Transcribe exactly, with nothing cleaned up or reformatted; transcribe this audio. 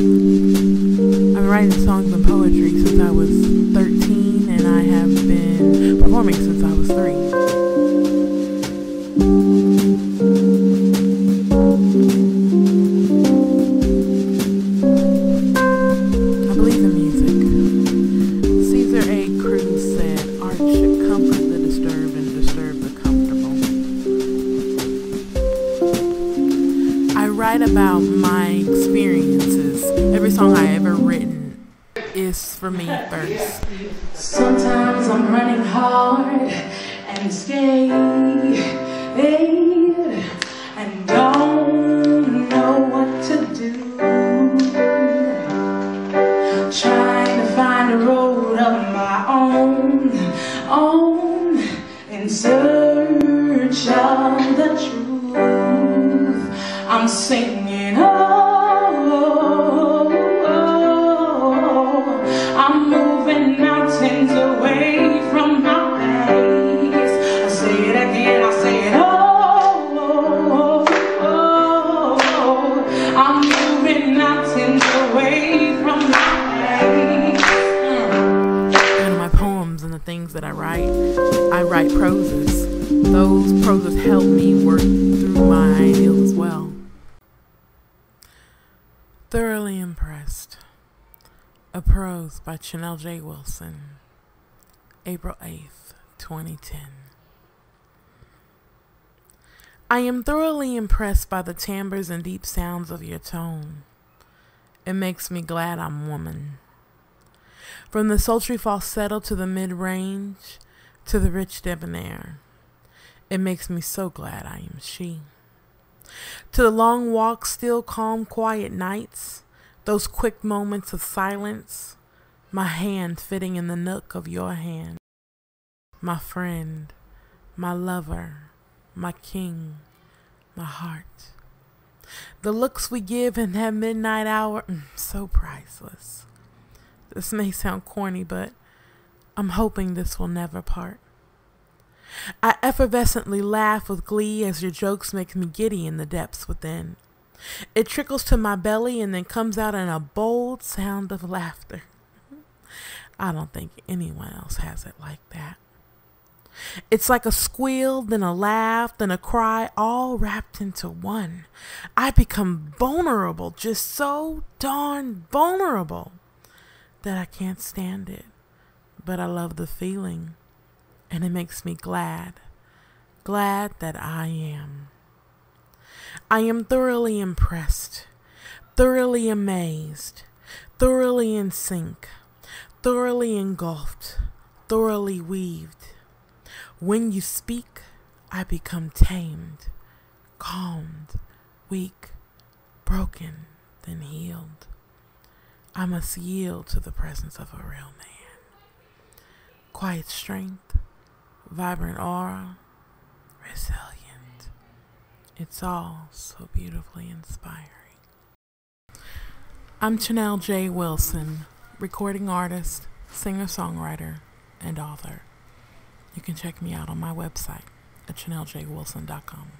I've been writing songs and poetry since I was thirteen, and I have been performing since I was three. I believe in music. Caesar A. Cruz said, "Art should comfort the disturbed and disturb the comfortable." I write about my experiences. Every song I ever written is for me first. Sometimes I'm running hard and stay there and don't know what to do. Trying to find a road of my own, own in search of the truth. I'm singing up. That I write, I write proses. Those proses help me work through my ideals as well. Thoroughly Impressed. A prose by Chanell J. Wilson. April eighth, twenty ten. I am thoroughly impressed by the timbres and deep sounds of your tone. It makes me glad I'm woman. From the sultry falsetto to the mid-range to the rich debonair, it makes me so glad I am she. To the long walks, still, calm, quiet nights, those quick moments of silence, my hand fitting in the nook of your hand. My friend, my lover, my king, my heart. The looks we give in that midnight hour, so priceless. This may sound corny, but I'm hoping this will never part. I effervescently laugh with glee as your jokes make me giddy in the depths within. It trickles to my belly and then comes out in a bold sound of laughter. I don't think anyone else has it like that. It's like a squeal, then a laugh, then a cry, all wrapped into one. I become vulnerable, just so darn vulnerable that I can't stand it, but I love the feeling, and it makes me glad, glad that I am. I am thoroughly impressed, thoroughly amazed, thoroughly in sync, thoroughly engulfed, thoroughly weaved. When you speak, I become tamed, calmed, weak, broken, then healed. I must yield to the presence of a real man. Quiet strength, vibrant aura, resilient. It's all so beautifully inspiring. I'm Chanell J. Wilson, recording artist, singer-songwriter, and author. You can check me out on my website at chanel j wilson dot com.